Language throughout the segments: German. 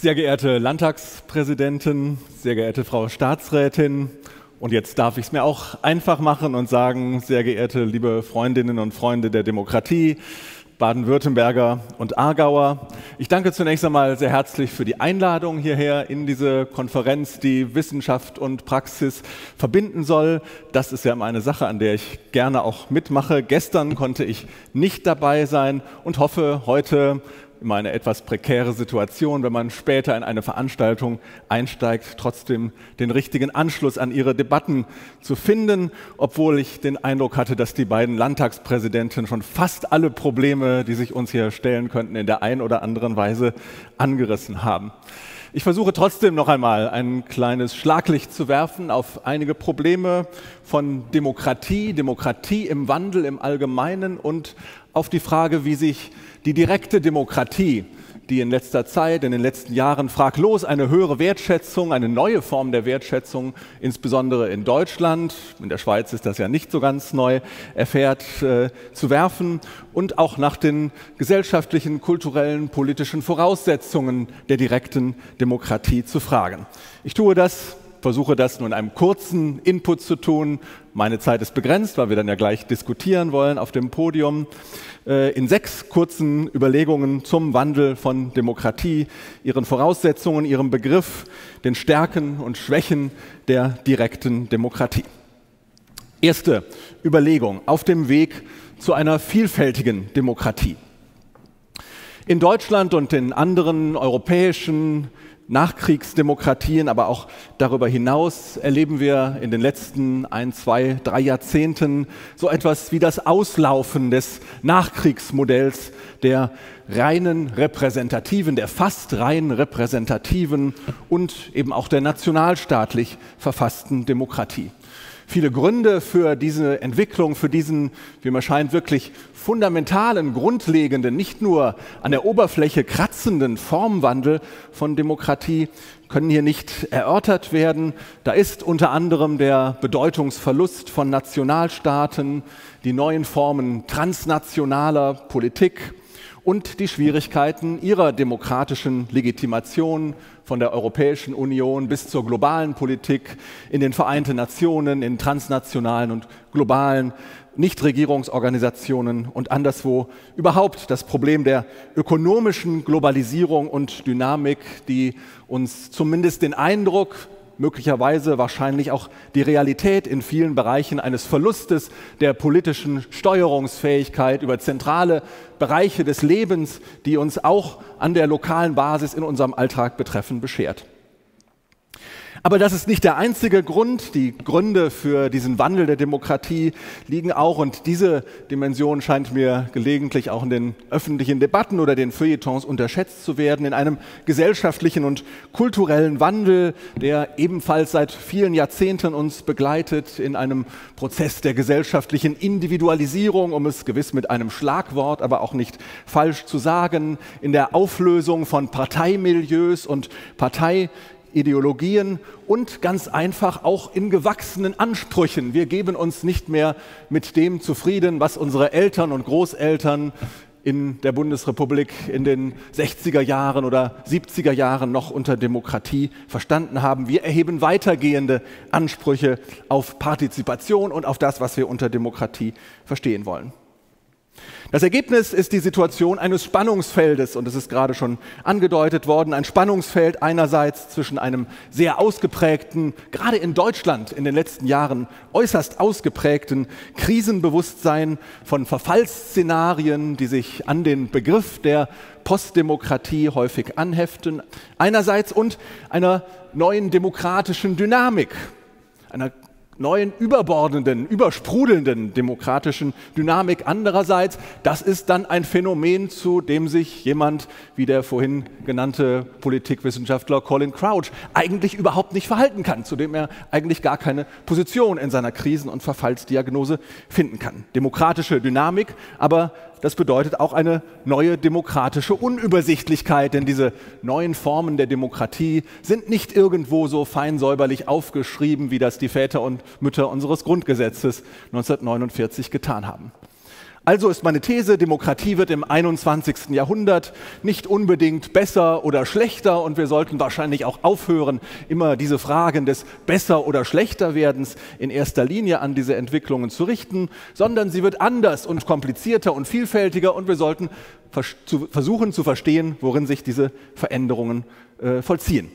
Sehr geehrte Landtagspräsidentin, sehr geehrte Frau Staatsrätin, und jetzt darf ich es mir auch einfach machen und sagen, sehr geehrte liebe Freundinnen und Freunde der Demokratie, Baden-Württemberger und Aargauer. Ich danke zunächst einmal sehr herzlich für die Einladung hierher in diese Konferenz, die Wissenschaft und Praxis verbinden soll. Das ist ja immer eine Sache, an der ich gerne auch mitmache. Gestern konnte ich nicht dabei sein und hoffe heute, immer eine etwas prekäre Situation, wenn man später in eine Veranstaltung einsteigt, trotzdem den richtigen Anschluss an Ihre Debatten zu finden, obwohl ich den Eindruck hatte, dass die beiden Landtagspräsidenten schon fast alle Probleme, die sich uns hier stellen könnten, in der einen oder anderen Weise angerissen haben. Ich versuche trotzdem noch einmal ein kleines Schlaglicht zu werfen auf einige Probleme von Demokratie, Demokratie im Wandel im Allgemeinen und auf die Frage, wie sich die direkte Demokratie, die in letzter Zeit, in den letzten Jahren fraglos eine höhere Wertschätzung, eine neue Form der Wertschätzung, insbesondere in Deutschland, in der Schweiz ist das ja nicht so ganz neu, erfährt, zu werfen und auch nach den gesellschaftlichen, kulturellen, politischen Voraussetzungen der direkten Demokratie zu fragen. Ich tue das, versuche das nur in einem kurzen Input zu tun. Meine Zeit ist begrenzt, weil wir dann ja gleich diskutieren wollen auf dem Podium. In 6 kurzen Überlegungen zum Wandel von Demokratie, ihren Voraussetzungen, ihrem Begriff, den Stärken und Schwächen der direkten Demokratie. Erste Überlegung auf dem Weg zu einer vielfältigen Demokratie. In Deutschland und in anderen europäischen Nachkriegsdemokratien, aber auch darüber hinaus erleben wir in den letzten 1, 2, 3 Jahrzehnten so etwas wie das Auslaufen des Nachkriegsmodells der reinen repräsentativen, der fast rein repräsentativen und eben auch der nationalstaatlich verfassten Demokratie. Viele Gründe für diese Entwicklung, für diesen, wie mir scheint, wirklich fundamentalen, grundlegenden, nicht nur an der Oberfläche kratzenden Formwandel von Demokratie können hier nicht erörtert werden. Da ist unter anderem der Bedeutungsverlust von Nationalstaaten, die neuen Formen transnationaler Politik und die Schwierigkeiten ihrer demokratischen Legitimation von der Europäischen Union bis zur globalen Politik in den Vereinten Nationen, in transnationalen und globalen Nichtregierungsorganisationen und anderswo. Überhaupt das Problem der ökonomischen Globalisierung und Dynamik, die uns zumindest den Eindruck, möglicherweise wahrscheinlich auch die Realität in vielen Bereichen eines Verlustes der politischen Steuerungsfähigkeit über zentrale Bereiche des Lebens, die uns auch an der lokalen Basis in unserem Alltag betreffen, beschert. Aber das ist nicht der einzige Grund. Die Gründe für diesen Wandel der Demokratie liegen auch, und diese Dimension scheint mir gelegentlich auch in den öffentlichen Debatten oder den Feuilletons unterschätzt zu werden, in einem gesellschaftlichen und kulturellen Wandel, der ebenfalls seit vielen Jahrzehnten uns begleitet, in einem Prozess der gesellschaftlichen Individualisierung, um es gewiss mit einem Schlagwort, aber auch nicht falsch zu sagen, in der Auflösung von Parteimilieus und Parteiideologien und ganz einfach auch in gewachsenen Ansprüchen. Wir geben uns nicht mehr mit dem zufrieden, was unsere Eltern und Großeltern in der Bundesrepublik in den 60er Jahren oder 70er Jahren noch unter Demokratie verstanden haben. Wir erheben weitergehende Ansprüche auf Partizipation und auf das, was wir unter Demokratie verstehen wollen. Das Ergebnis ist die Situation eines Spannungsfeldes, und es ist gerade schon angedeutet worden, ein Spannungsfeld einerseits zwischen einem sehr ausgeprägten, gerade in Deutschland in den letzten Jahren äußerst ausgeprägten Krisenbewusstsein von Verfallsszenarien, die sich an den Begriff der Postdemokratie häufig anheften, einerseits und einer neuen demokratischen Dynamik, einer neuen überbordenden, übersprudelnden demokratischen Dynamik andererseits. Das ist dann ein Phänomen, zu dem sich jemand wie der vorhin genannte Politikwissenschaftler Colin Crouch eigentlich überhaupt nicht verhalten kann, zu dem er eigentlich gar keine Position in seiner Krisen- und Verfallsdiagnose finden kann. Demokratische Dynamik, aber das bedeutet auch eine neue demokratische Unübersichtlichkeit, denn diese neuen Formen der Demokratie sind nicht irgendwo so feinsäuberlich aufgeschrieben, wie das die Väter und Mütter unseres Grundgesetzes 1949 getan haben. Also ist meine These, Demokratie wird im 21. Jahrhundert nicht unbedingt besser oder schlechter und wir sollten wahrscheinlich auch aufhören, immer diese Fragen des Besser- oder Schlechterwerdens in erster Linie an diese Entwicklungen zu richten, sondern sie wird anders und komplizierter und vielfältiger und wir sollten versuchen zu verstehen, worin sich diese Veränderungen vollziehen.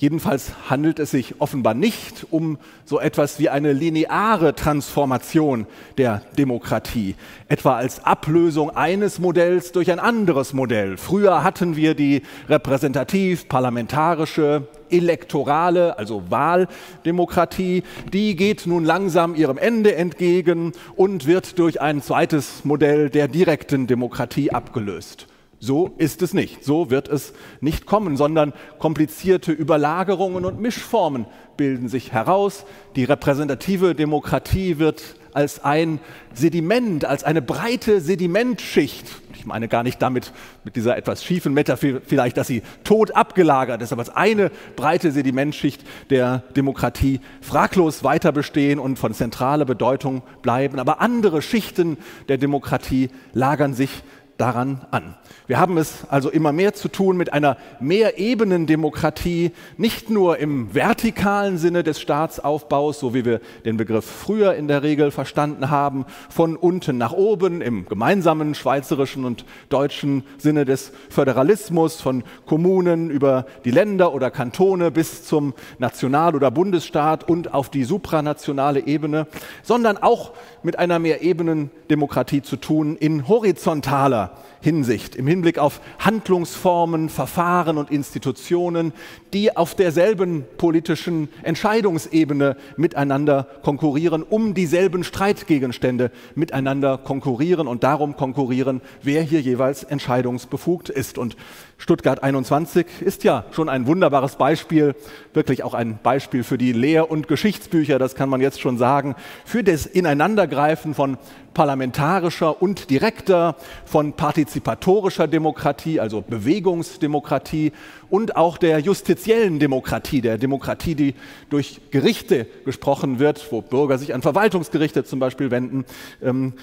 Jedenfalls handelt es sich offenbar nicht um so etwas wie eine lineare Transformation der Demokratie, etwa als Ablösung eines Modells durch ein anderes Modell. Früher hatten wir die repräsentativ-parlamentarische, elektorale, also Wahldemokratie, die geht nun langsam ihrem Ende entgegen und wird durch ein zweites Modell der direkten Demokratie abgelöst. So ist es nicht, so wird es nicht kommen, sondern komplizierte Überlagerungen und Mischformen bilden sich heraus. Die repräsentative Demokratie wird als ein Sediment, als eine breite Sedimentschicht, ich meine gar nicht damit, mit dieser etwas schiefen Metapher vielleicht, dass sie tot abgelagert ist, aber als eine breite Sedimentschicht der Demokratie fraglos weiter bestehen und von zentraler Bedeutung bleiben. Aber andere Schichten der Demokratie lagern sich daran an. Wir haben es also immer mehr zu tun mit einer Mehrebenendemokratie, nicht nur im vertikalen Sinne des Staatsaufbaus, so wie wir den Begriff früher in der Regel verstanden haben, von unten nach oben im gemeinsamen schweizerischen und deutschen Sinne des Föderalismus, von Kommunen über die Länder oder Kantone bis zum National- oder Bundesstaat und auf die supranationale Ebene, sondern auch mit einer Mehrebenendemokratie zu tun in horizontaler Hinsicht, im Hinblick auf Handlungsformen, Verfahren und Institutionen, die auf derselben politischen Entscheidungsebene miteinander konkurrieren, um dieselben Streitgegenstände miteinander konkurrieren und darum konkurrieren, wer hier jeweils entscheidungsbefugt ist. Und Stuttgart 21 ist ja schon ein wunderbares Beispiel, wirklich auch ein Beispiel für die Lehr- und Geschichtsbücher, das kann man jetzt schon sagen, für das Ineinandergreifen von parlamentarischer und direkter, von partizipatorischer Demokratie, also Bewegungsdemokratie und auch der justiziellen Demokratie, der Demokratie, die durch Gerichte gesprochen wird, wo Bürger sich an Verwaltungsgerichte zum Beispiel wenden,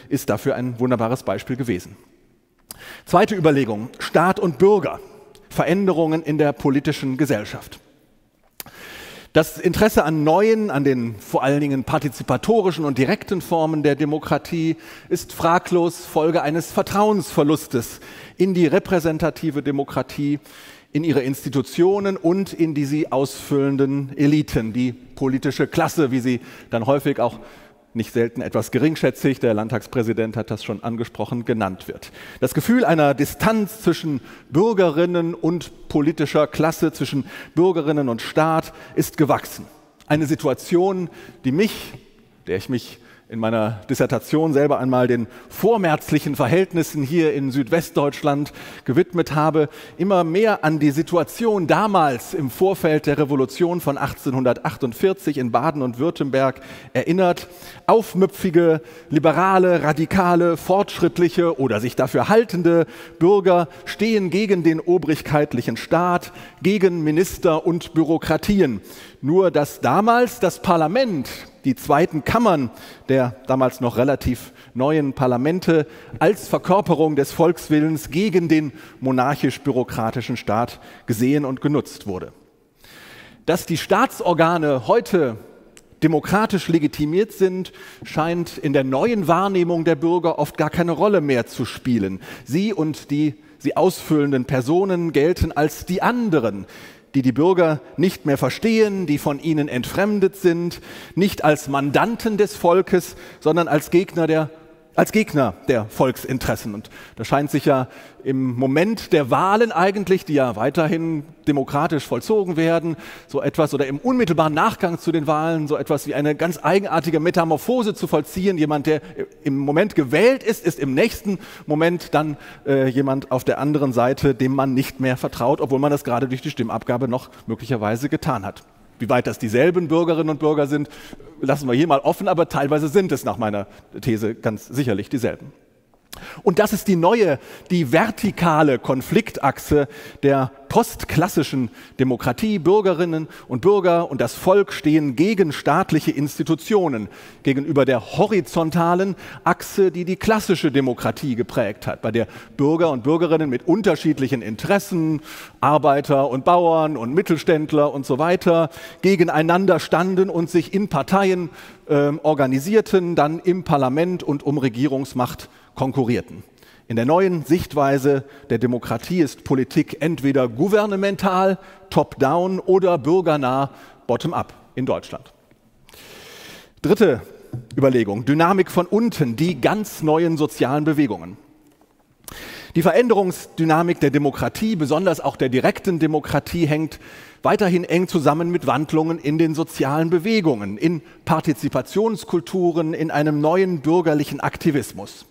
ist dafür ein wunderbares Beispiel gewesen. Zweite Überlegung: Staat und Bürger, Veränderungen in der politischen Gesellschaft. Das Interesse an neuen, an den vor allen Dingen partizipatorischen und direkten Formen der Demokratie ist fraglos Folge eines Vertrauensverlustes in die repräsentative Demokratie, in ihre Institutionen und in die sie ausfüllenden Eliten, die politische Klasse, wie sie dann häufig auch nicht selten etwas geringschätzig, der Landtagspräsident hat das schon angesprochen, genannt wird. Das Gefühl einer Distanz zwischen Bürgerinnen und politischer Klasse, zwischen Bürgerinnen und Staat ist gewachsen. Eine Situation, die mich, der ich mich in meiner Dissertation selber einmal den vormärzlichen Verhältnissen hier in Südwestdeutschland gewidmet habe, immer mehr an die Situation damals im Vorfeld der Revolution von 1848 in Baden und Württemberg erinnert. Aufmüpfige, liberale, radikale, fortschrittliche oder sich dafür haltende Bürger stehen gegen den obrigkeitlichen Staat, gegen Minister und Bürokratien. Nur dass damals das Parlament, die zweiten Kammern der damals noch relativ neuen Parlamente als Verkörperung des Volkswillens gegen den monarchisch-bürokratischen Staat gesehen und genutzt wurde. Dass die Staatsorgane heute demokratisch legitimiert sind, scheint in der neuen Wahrnehmung der Bürger oft gar keine Rolle mehr zu spielen. Sie und die sie ausfüllenden Personen gelten als die anderen, die die Bürger nicht mehr verstehen, die von ihnen entfremdet sind, nicht als Mandanten des Volkes, sondern als Gegner der Volksinteressen. Und das scheint sich ja im Moment der Wahlen eigentlich, die ja weiterhin demokratisch vollzogen werden, so etwas oder im unmittelbaren Nachgang zu den Wahlen so etwas wie eine ganz eigenartige Metamorphose zu vollziehen. Jemand, der im Moment gewählt ist, ist im nächsten Moment dann jemand auf der anderen Seite, dem man nicht mehr vertraut, obwohl man das gerade durch die Stimmabgabe noch möglicherweise getan hat. Wie weit das dieselben Bürgerinnen und Bürger sind, lassen wir hier mal offen, aber teilweise sind es nach meiner These ganz sicherlich dieselben. Und das ist die neue, die vertikale Konfliktachse der postklassischen Demokratie. Bürgerinnen und Bürger und das Volk stehen gegen staatliche Institutionen, gegenüber der horizontalen Achse, die die klassische Demokratie geprägt hat, bei der Bürger und Bürgerinnen mit unterschiedlichen Interessen, Arbeiter und Bauern und Mittelständler und so weiter, gegeneinander standen und sich in Parteien organisierten, dann im Parlament und um Regierungsmacht konkurrierten. In der neuen Sichtweise der Demokratie ist Politik entweder gouvernemental, top-down oder bürgernah, bottom-up in Deutschland. Dritte Überlegung, Dynamik von unten, die ganz neuen sozialen Bewegungen. Die Veränderungsdynamik der Demokratie, besonders auch der direkten Demokratie, hängt weiterhin eng zusammen mit Wandlungen in den sozialen Bewegungen, in Partizipationskulturen, in einem neuen bürgerlichen Aktivismus.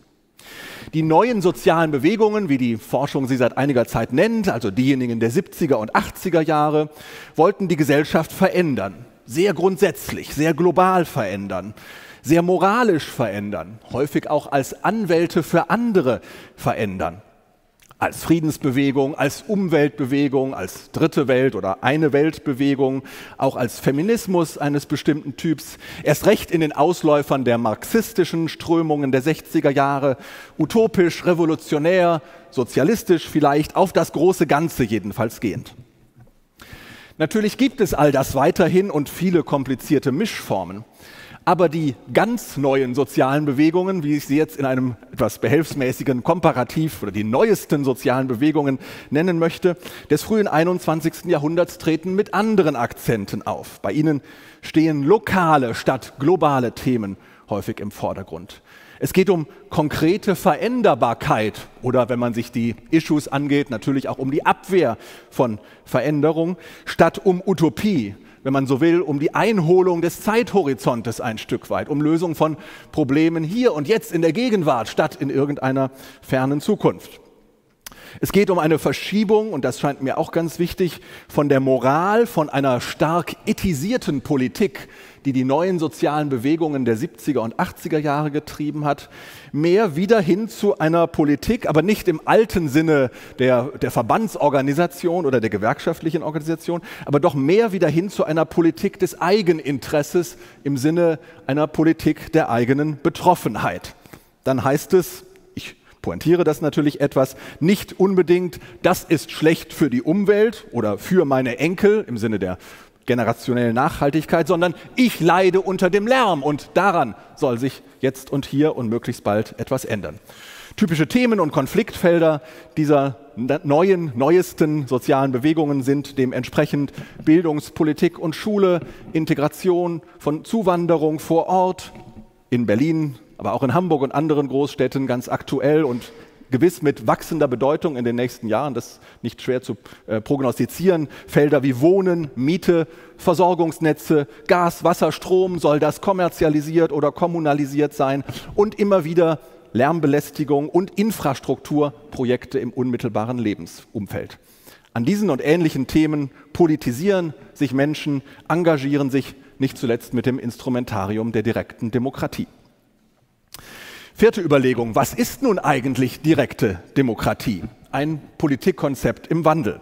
Die neuen sozialen Bewegungen, wie die Forschung sie seit einiger Zeit nennt, also diejenigen der 70er und 80er Jahre, wollten die Gesellschaft verändern. Sehr grundsätzlich, sehr global verändern, sehr moralisch verändern, häufig auch als Anwälte für andere verändern. Als Friedensbewegung, als Umweltbewegung, als Dritte Welt- oder Eine-Welt-Bewegung, auch als Feminismus eines bestimmten Typs, erst recht in den Ausläufern der marxistischen Strömungen der 60er Jahre, utopisch, revolutionär, sozialistisch vielleicht, auf das große Ganze jedenfalls gehend. Natürlich gibt es all das weiterhin und viele komplizierte Mischformen. Aber die ganz neuen sozialen Bewegungen, wie ich sie jetzt in einem etwas behelfsmäßigen Komparativ oder die neuesten sozialen Bewegungen nennen möchte, des frühen 21. Jahrhunderts treten mit anderen Akzenten auf. Bei ihnen stehen lokale statt globale Themen häufig im Vordergrund. Es geht um konkrete Veränderbarkeit oder, wenn man sich die Issues angeht, natürlich auch um die Abwehr von Veränderung statt um Utopie. Wenn man so will, um die Einholung des Zeithorizontes ein Stück weit, um Lösung von Problemen hier und jetzt in der Gegenwart statt in irgendeiner fernen Zukunft. Es geht um eine Verschiebung, und das scheint mir auch ganz wichtig, von der Moral, von einer stark ethisierten Politik, die die neuen sozialen Bewegungen der 70er und 80er Jahre getrieben hat, mehr wieder hin zu einer Politik, aber nicht im alten Sinne der Verbandsorganisation oder der gewerkschaftlichen Organisation, aber doch mehr wieder hin zu einer Politik des Eigeninteresses im Sinne einer Politik der eigenen Betroffenheit. Dann heißt es, pointiere das natürlich etwas, nicht unbedingt, das ist schlecht für die Umwelt oder für meine Enkel im Sinne der generationellen Nachhaltigkeit, sondern ich leide unter dem Lärm und daran soll sich jetzt und hier und möglichst bald etwas ändern. Typische Themen und Konfliktfelder dieser neuesten sozialen Bewegungen sind dementsprechend Bildungspolitik und Schule, Integration von Zuwanderung vor Ort in Berlin, aber auch in Hamburg und anderen Großstädten ganz aktuell und gewiss mit wachsender Bedeutung in den nächsten Jahren, das ist nicht schwer zu prognostizieren, Felder wie Wohnen, Miete, Versorgungsnetze, Gas, Wasser, Strom, soll das kommerzialisiert oder kommunalisiert sein und immer wieder Lärmbelästigung und Infrastrukturprojekte im unmittelbaren Lebensumfeld. An diesen und ähnlichen Themen politisieren sich Menschen, engagieren sich nicht zuletzt mit dem Instrumentarium der direkten Demokratie. Vierte Überlegung, was ist nun eigentlich direkte Demokratie? Ein Politikkonzept im Wandel.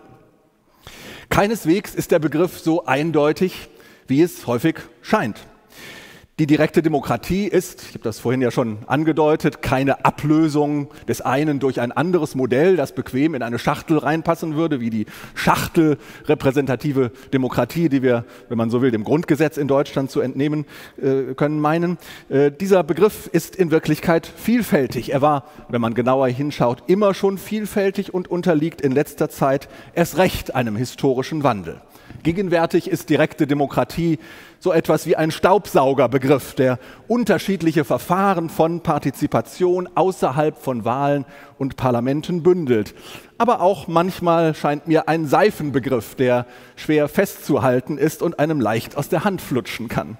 Keineswegs ist der Begriff so eindeutig, wie es häufig scheint. Die direkte Demokratie ist, ich habe das vorhin ja schon angedeutet, keine Ablösung des einen durch ein anderes Modell, das bequem in eine Schachtel reinpassen würde, wie die schachtelrepräsentative Demokratie, die wir, wenn man so will, dem Grundgesetz in Deutschland zu entnehmen können, meinen. Dieser Begriff ist in Wirklichkeit vielfältig. Er war, wenn man genauer hinschaut, immer schon vielfältig und unterliegt in letzter Zeit erst recht einem historischen Wandel. Gegenwärtig ist direkte Demokratie so etwas wie ein Staubsaugerbegriff, der unterschiedliche Verfahren von Partizipation außerhalb von Wahlen und Parlamenten bündelt. Aber auch manchmal scheint mir ein Seifenbegriff, der schwer festzuhalten ist und einem leicht aus der Hand flutschen kann.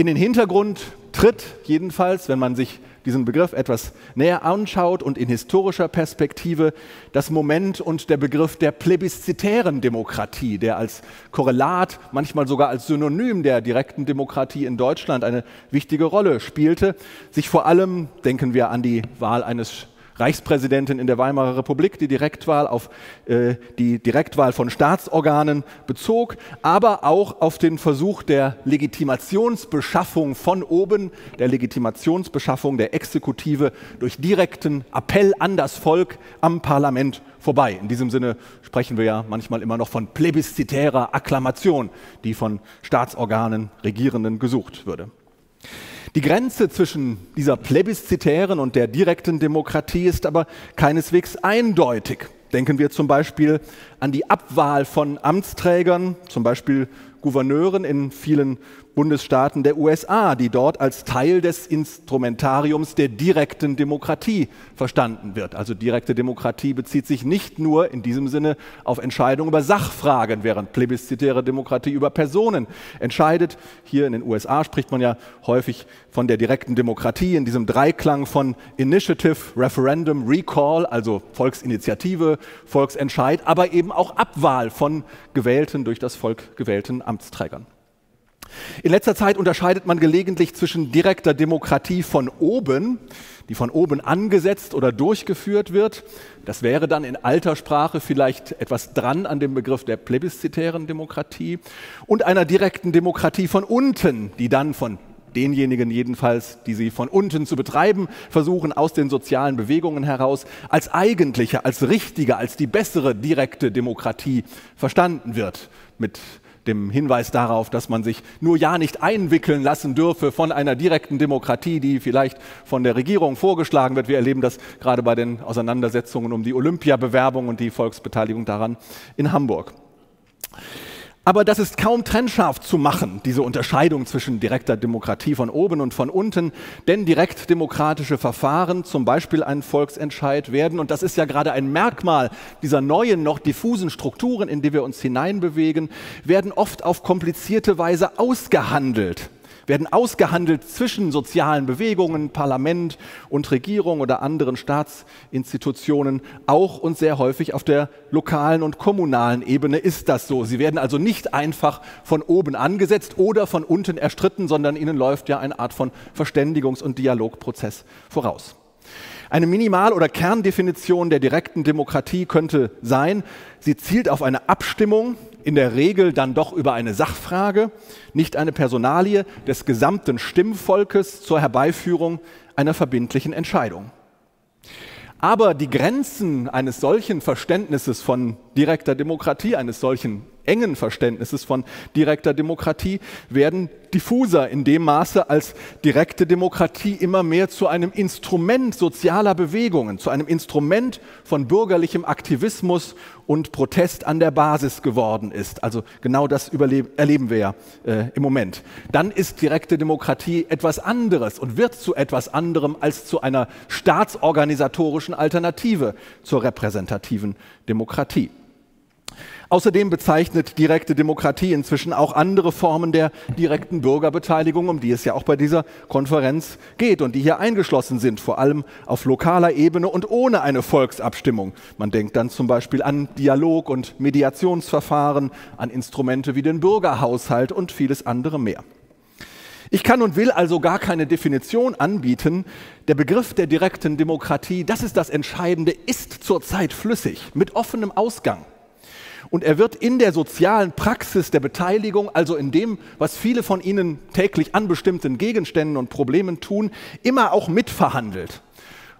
in den Hintergrund tritt, jedenfalls, wenn man sich diesen Begriff etwas näher anschaut und in historischer Perspektive, das Moment und der Begriff der plebiszitären Demokratie, der als Korrelat, manchmal sogar als Synonym der direkten Demokratie in Deutschland eine wichtige Rolle spielte, sich vor allem, denken wir an die Wahl eines Reichspräsidenten in der Weimarer Republik, die Direktwahl auf die Direktwahl von Staatsorganen bezog, aber auch auf den Versuch der Legitimationsbeschaffung von oben, der Legitimationsbeschaffung der Exekutive durch direkten Appell an das Volk am Parlament vorbei. In diesem Sinne sprechen wir ja manchmal immer noch von plebiszitärer Akklamation, die von Staatsorganen, Regierenden gesucht würde. Die Grenze zwischen dieser plebiszitären und der direkten Demokratie ist aber keineswegs eindeutig. Denken wir zum Beispiel an die Abwahl von Amtsträgern, zum Beispiel Gouverneuren in vielen Bundesstaaten der USA, die dort als Teil des Instrumentariums der direkten Demokratie verstanden wird. Also direkte Demokratie bezieht sich nicht nur in diesem Sinne auf Entscheidungen über Sachfragen, während plebiszitäre Demokratie über Personen entscheidet. Hier in den USA spricht man ja häufig von der direkten Demokratie in diesem Dreiklang von Initiative, Referendum, Recall, also Volksinitiative, Volksentscheid, aber eben auch Abwahl von gewählten, durch das Volk gewählten Amtsträgern. In letzter Zeit unterscheidet man gelegentlich zwischen direkter Demokratie von oben, die von oben angesetzt oder durchgeführt wird. Das wäre dann in alter Sprache vielleicht etwas dran an dem Begriff der plebiszitären Demokratie und einer direkten Demokratie von unten, die dann von denjenigen jedenfalls, die sie von unten zu betreiben versuchen, aus den sozialen Bewegungen heraus als eigentliche, als richtige, als die bessere direkte Demokratie verstanden wird, mit dem Hinweis darauf, dass man sich nur ja nicht einwickeln lassen dürfe von einer direkten Demokratie, die vielleicht von der Regierung vorgeschlagen wird. Wir erleben das gerade bei den Auseinandersetzungen um die Olympiabewerbung und die Volksbeteiligung daran in Hamburg. Aber das ist kaum trennscharf zu machen, diese Unterscheidung zwischen direkter Demokratie von oben und von unten, denn direkt demokratische Verfahren, zum Beispiel ein Volksentscheid, werden, und das ist ja gerade ein Merkmal dieser neuen, noch diffusen Strukturen, in die wir uns hineinbewegen, werden oft auf komplizierte Weise ausgehandelt. Werden ausgehandelt zwischen sozialen Bewegungen, Parlament und Regierung oder anderen Staatsinstitutionen, auch und sehr häufig auf der lokalen und kommunalen Ebene ist das so. Sie werden also nicht einfach von oben angesetzt oder von unten erstritten, sondern ihnen läuft ja eine Art von Verständigungs- und Dialogprozess voraus. Eine Minimal- oder Kerndefinition der direkten Demokratie könnte sein, sie zielt auf eine Abstimmung, in der Regel dann doch über eine Sachfrage, nicht eine Personalie des gesamten Stimmvolkes zur Herbeiführung einer verbindlichen Entscheidung. Aber die Grenzen eines solchen Verständnisses von direkter Demokratie, eines solchen engen Verständnisses von direkter Demokratie werden diffuser in dem Maße, als direkte Demokratie immer mehr zu einem Instrument sozialer Bewegungen, zu einem Instrument von bürgerlichem Aktivismus und Protest an der Basis geworden ist. Also genau das erleben wir ja im Moment. Dann ist direkte Demokratie etwas anderes und wird zu etwas anderem als zu einer staatsorganisatorischen Alternative zur repräsentativen Demokratie. Außerdem bezeichnet direkte Demokratie inzwischen auch andere Formen der direkten Bürgerbeteiligung, um die es ja auch bei dieser Konferenz geht und die hier eingeschlossen sind, vor allem auf lokaler Ebene und ohne eine Volksabstimmung. Man denkt dann zum Beispiel an Dialog- und Mediationsverfahren, an Instrumente wie den Bürgerhaushalt und vieles andere mehr. Ich kann und will also gar keine Definition anbieten. Der Begriff der direkten Demokratie, das ist das Entscheidende, ist zurzeit flüssig, mit offenem Ausgang. Und er wird in der sozialen Praxis der Beteiligung, also in dem, was viele von Ihnen täglich an bestimmten Gegenständen und Problemen tun, immer auch mitverhandelt.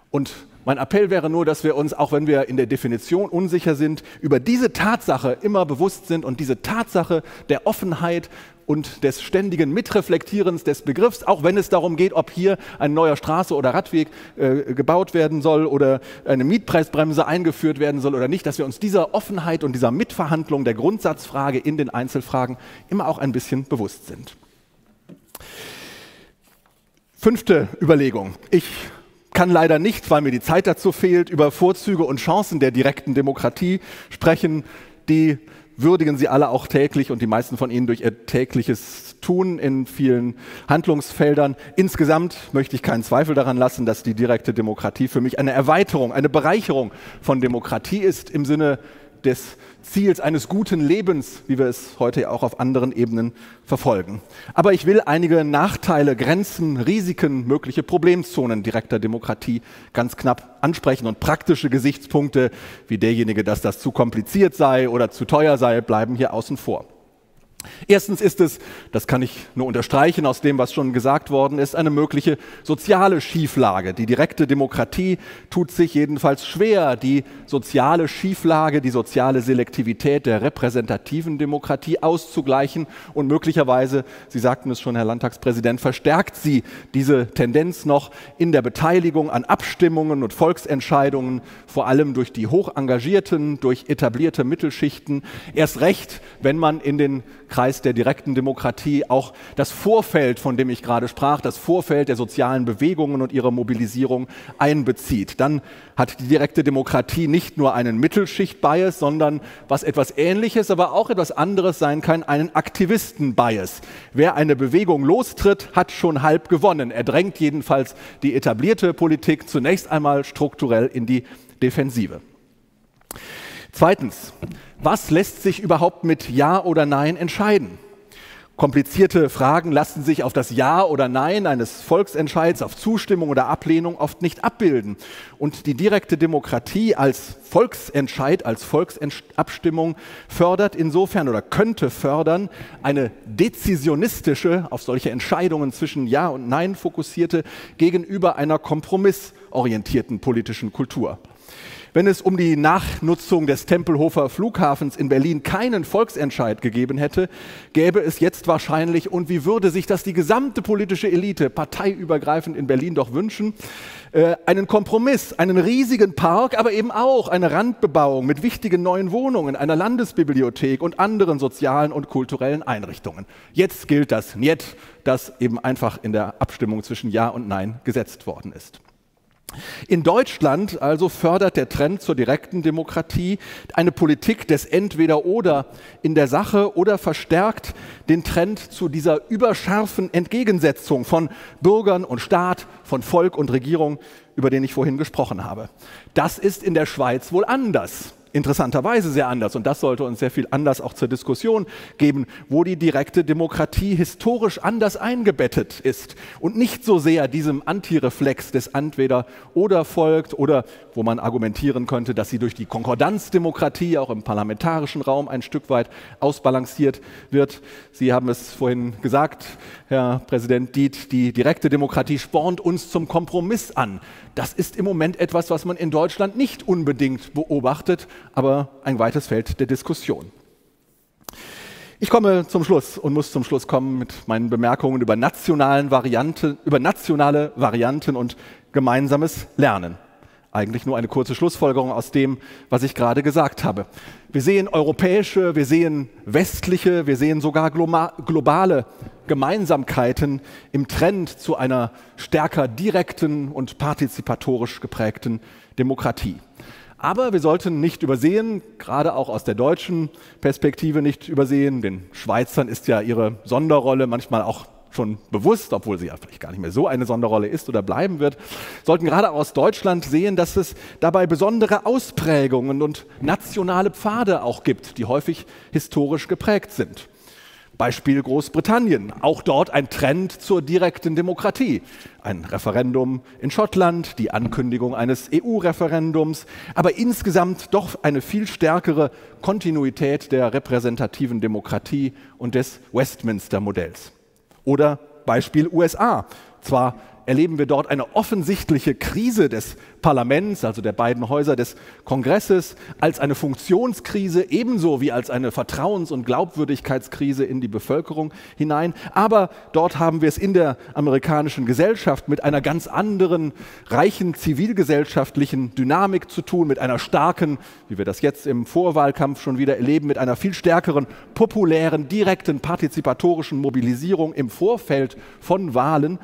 Und mein Appell wäre nur, dass wir uns, auch wenn wir in der Definition unsicher sind, über diese Tatsache immer bewusst sind und diese Tatsache der Offenheit und des ständigen Mitreflektierens des Begriffs, auch wenn es darum geht, ob hier ein neuer Straße- oder Radweg gebaut werden soll oder eine Mietpreisbremse eingeführt werden soll oder nicht, dass wir uns dieser Offenheit und dieser Mitverhandlung der Grundsatzfrage in den Einzelfragen immer auch ein bisschen bewusst sind. Fünfte Überlegung. Ich kann leider nicht, weil mir die Zeit dazu fehlt, über Vorzüge und Chancen der direkten Demokratie sprechen, die würdigen sie alle auch täglich und die meisten von ihnen durch ihr tägliches Tun in vielen Handlungsfeldern. Insgesamt möchte ich keinen Zweifel daran lassen, dass die direkte Demokratie für mich eine Erweiterung, eine Bereicherung von Demokratie ist im Sinne des Ziels eines guten Lebens, wie wir es heute auch auf anderen Ebenen verfolgen. Aber ich will einige Nachteile, Grenzen, Risiken, mögliche Problemzonen direkter Demokratie ganz knapp ansprechen und praktische Gesichtspunkte, wie derjenige, dass das zu kompliziert sei oder zu teuer sei, bleiben hier außen vor. Erstens ist es, das kann ich nur unterstreichen aus dem, was schon gesagt worden ist, eine mögliche soziale Schieflage. Die direkte Demokratie tut sich jedenfalls schwer, die soziale Schieflage, die soziale Selektivität der repräsentativen Demokratie auszugleichen und möglicherweise, Sie sagten es schon, Herr Landtagspräsident, verstärkt sie diese Tendenz noch in der Beteiligung an Abstimmungen und Volksentscheidungen, vor allem durch die hoch engagierten, durch etablierte Mittelschichten, erst recht, wenn man in den Kreis der direkten Demokratie auch das Vorfeld, von dem ich gerade sprach, das Vorfeld der sozialen Bewegungen und ihrer Mobilisierung einbezieht. Dann hat die direkte Demokratie nicht nur einen Mittelschicht-Bias, sondern, was etwas Ähnliches, aber auch etwas anderes sein kann, einen Aktivisten-Bias. Wer eine Bewegung lostritt, hat schon halb gewonnen. Er drängt jedenfalls die etablierte Politik zunächst einmal strukturell in die Defensive. Zweitens, was lässt sich überhaupt mit Ja oder Nein entscheiden? Komplizierte Fragen lassen sich auf das Ja oder Nein eines Volksentscheids, auf Zustimmung oder Ablehnung oft nicht abbilden. Und die direkte Demokratie als Volksentscheid, als Volksabstimmung fördert insofern oder könnte fördern eine dezisionistische, auf solche Entscheidungen zwischen Ja und Nein fokussierte, gegenüber einer kompromissorientierten politischen Kultur. Wenn es um die Nachnutzung des Tempelhofer Flughafens in Berlin keinen Volksentscheid gegeben hätte, gäbe es jetzt wahrscheinlich, und wie würde sich das die gesamte politische Elite parteiübergreifend in Berlin doch wünschen, einen Kompromiss, einen riesigen Park, aber eben auch eine Randbebauung mit wichtigen neuen Wohnungen, einer Landesbibliothek und anderen sozialen und kulturellen Einrichtungen. Jetzt gilt das Niet, das eben einfach in der Abstimmung zwischen Ja und Nein gesetzt worden ist. In Deutschland also fördert der Trend zur direkten Demokratie eine Politik des Entweder-Oder in der Sache oder verstärkt den Trend zu dieser überscharfen Entgegensetzung von Bürgern und Staat, von Volk und Regierung, über den ich vorhin gesprochen habe. Das ist in der Schweiz wohl anders. Interessanterweise sehr anders, und das sollte uns sehr viel Anlass auch zur Diskussion geben, wo die direkte Demokratie historisch anders eingebettet ist und nicht so sehr diesem Antireflex des Entweder-Oder folgt oder wo man argumentieren könnte, dass sie durch die Konkordanzdemokratie auch im parlamentarischen Raum ein Stück weit ausbalanciert wird. Sie haben es vorhin gesagt, Herr Präsident Dieth, die direkte Demokratie spornt uns zum Kompromiss an. Das ist im Moment etwas, was man in Deutschland nicht unbedingt beobachtet, aber ein weites Feld der Diskussion. Ich komme zum Schluss und muss zum Schluss kommen mit meinen Bemerkungen über nationale Varianten und gemeinsames Lernen. Eigentlich nur eine kurze Schlussfolgerung aus dem, was ich gerade gesagt habe. Wir sehen europäische, wir sehen westliche, wir sehen sogar globale Gemeinsamkeiten im Trend zu einer stärker direkten und partizipatorisch geprägten Demokratie. Aber wir sollten nicht übersehen, gerade auch aus der deutschen Perspektive nicht übersehen, den Schweizern ist ja ihre Sonderrolle manchmal auch schon bewusst, obwohl sie ja vielleicht gar nicht mehr so eine Sonderrolle ist oder bleiben wird, sollten gerade aus Deutschland sehen, dass es dabei besondere Ausprägungen und nationale Pfade auch gibt, die häufig historisch geprägt sind. Beispiel Großbritannien, auch dort ein Trend zur direkten Demokratie. Ein Referendum in Schottland, die Ankündigung eines EU-Referendums, aber insgesamt doch eine viel stärkere Kontinuität der repräsentativen Demokratie und des Westminster-Modells. Oder Beispiel USA. Zwar erleben wir dort eine offensichtliche Krise des Parlaments, also der beiden Häuser des Kongresses, als eine Funktionskrise, ebenso wie als eine Vertrauens- und Glaubwürdigkeitskrise in die Bevölkerung hinein. Aber dort haben wir es in der amerikanischen Gesellschaft mit einer ganz anderen, reichen zivilgesellschaftlichen Dynamik zu tun, mit einer starken, wie wir das jetzt im Vorwahlkampf schon wieder erleben, mit einer viel stärkeren, populären, direkten, partizipatorischen Mobilisierung im Vorfeld von Wahlen.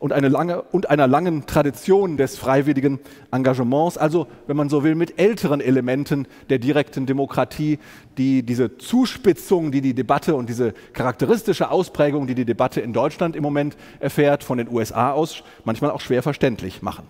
und einer langen Tradition des freiwilligen Engagements, also wenn man so will, mit älteren Elementen der direkten Demokratie, die diese Zuspitzung, die die Debatte und diese charakteristische Ausprägung, die die Debatte in Deutschland im Moment erfährt, von den USA aus manchmal auch schwer verständlich machen.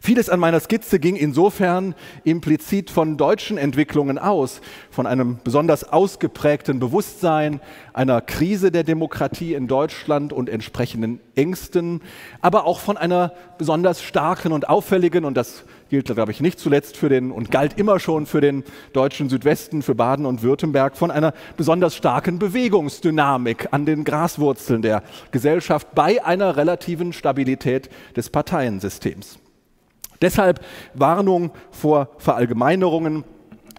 Vieles an meiner Skizze ging insofern implizit von deutschen Entwicklungen aus, von einem besonders ausgeprägten Bewusstsein, einer Krise der Demokratie in Deutschland und entsprechenden Ängsten, aber auch von einer besonders starken und auffälligen, und das gilt, glaube ich, nicht zuletzt für den und galt immer schon für den deutschen Südwesten, für Baden und Württemberg, von einer besonders starken Bewegungsdynamik an den Graswurzeln der Gesellschaft bei einer relativen Stabilität des Parteiensystems. Deshalb Warnung vor Verallgemeinerungen.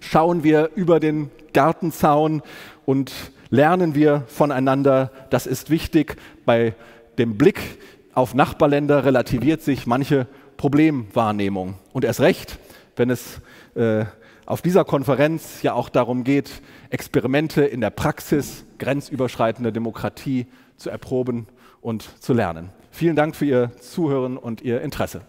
Schauen wir über den Gartenzaun und lernen wir voneinander. Das ist wichtig. Bei dem Blick auf Nachbarländer relativiert sich manche Problemwahrnehmung. Und erst recht, wenn es auf dieser Konferenz ja auch darum geht, Experimente in der Praxis grenzüberschreitender Demokratie zu erproben und zu lernen. Vielen Dank für Ihr Zuhören und Ihr Interesse.